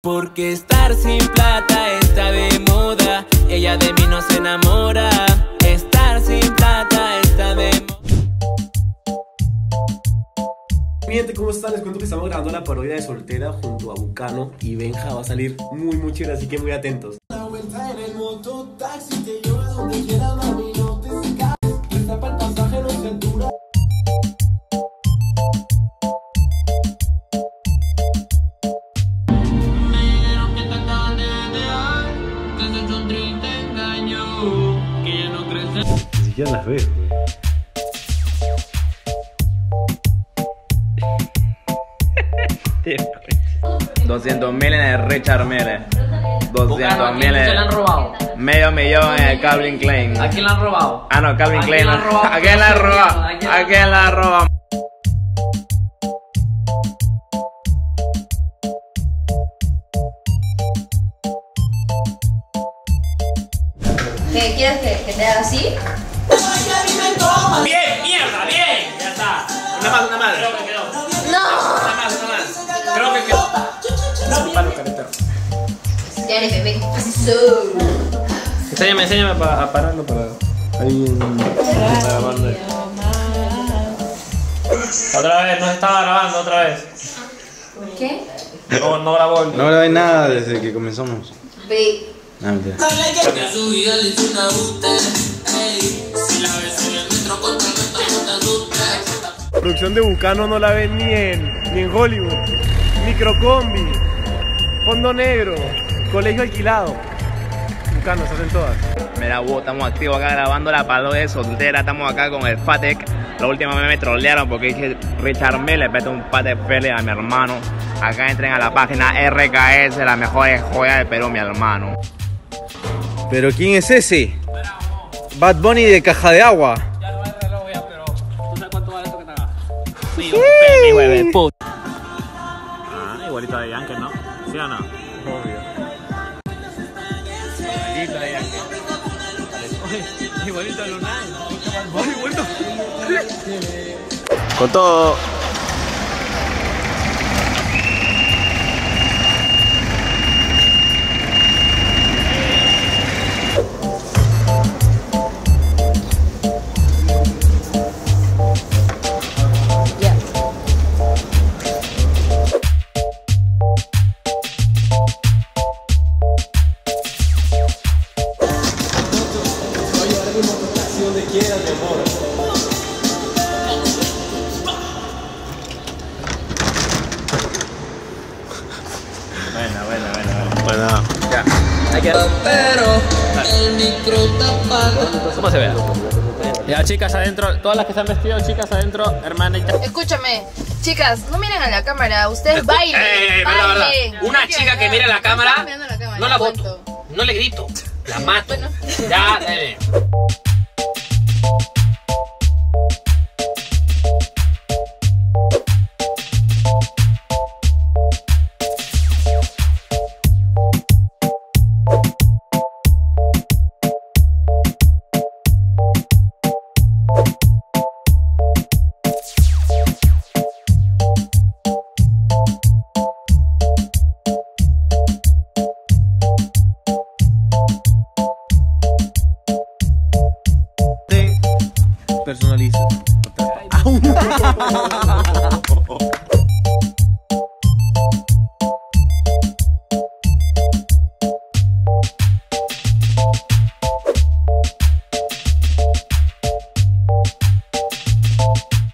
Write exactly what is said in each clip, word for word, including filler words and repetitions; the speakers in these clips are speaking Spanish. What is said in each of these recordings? Porque estar sin plata está de moda, ella de mí no se enamora. Estar sin plata está de moda. Mi gente, ¿cómo están? Les cuento que estamos grabando la parodia de Soltera junto a Bukano y Benja. Va a salir muy muy chida, así que muy atentos. La vuelta en el mototaxi te lleva donde quiera, mami, no te escapes. Está para el pasaje, no se altura. Ni siquiera las veo, güey. doscientos mil en el Richard Mille. doscientos mil en el... le han robado? Medio millón en el Calvin Klein. ¿A quién le han robado? Ah, no, Calvin Klein. ¿A quién le han robado? ¿A quién le han robado? ¿Qué quieres que, que te haga así? ¡Bien! ¡Mierda! ¡Bien! Ya está. Una más, una más. Creo que quedó. ¡No! Una más, una más. Creo que quedó. No, palo, carretero. Ya le bebé. Enséñame, enséñame pa, a pararlo para. Ahí en. Para grabarlo. Otra vez, no estaba grabando otra vez. ¿Por qué? No, no grabó. No grabé nada desde que comenzamos. Ve. No, mentira. La producción de Bukano no la ven ni en, ni en Hollywood. Microcombi, fondo negro, colegio alquilado. Bukano, se hacen todas. Mira, wow, estamos activos acá grabando la parodia de Soltera. Estamos acá con el Fatec. La última vez me trolearon porque dije Richard Mille le pete un pate pele a mi hermano. Acá entren a la página R K S, la mejor joya de Perú, mi hermano. ¿Pero quién es ese? Bad Bunny de caja de agua. Ya no hay reloj ya, pero ¿tú sabes cuánto vale esto que te hagas? Sí, mi hueve de puta. Ah, igualita de Yankee, ¿no? ¿Sí o no? Obvio. Igualita de Yankee. Igualita de Lunay. Igualita de Lunay. Con todo. Buena, buena, buena, buena. Ya. Aquí pero el micro tapado. ¿Cómo se ve? Ya, chicas adentro, todas las que se han vestido, chicas adentro, hermanita. Escúchame, chicas, no miren a la cámara, ustedes bailen. Eh, eh, baile. Una chica que mira a la cámara, la cámara, no la voto, no le grito, la mato. Bueno. Ya, dale. Personaliza.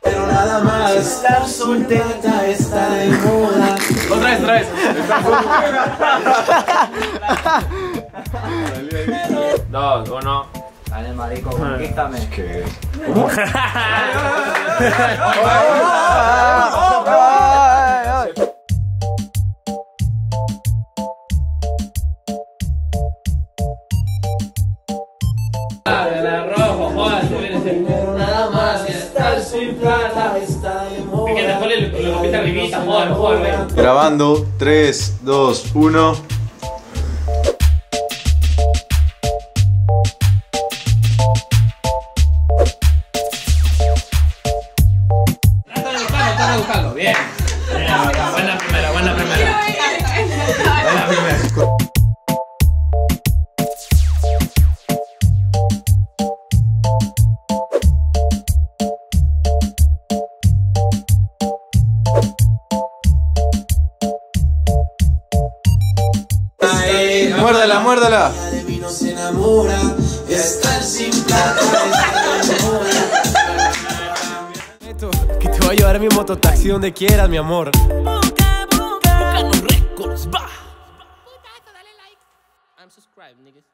Pero nada más, estar soltera está de moda. Otra vez, otra vez. Dos, uno. Dale, marico, conquístame. ¿Qué? La rojo, joder, pero nada más estar sin plata está de moda. Es que después le, le copita arribita, joder, joder. Grabando, tres, dos, uno. Bien. Buena primera, buena primera. muérdela, muérdela. De mí no se enamora, estar sin plata, estar enamora. Que te voy a llevar mi mototaxi donde quieras, mi amor. Buca, buca. Bukano Records, bah. Putazo, dale like. I'm subscribed, niggas.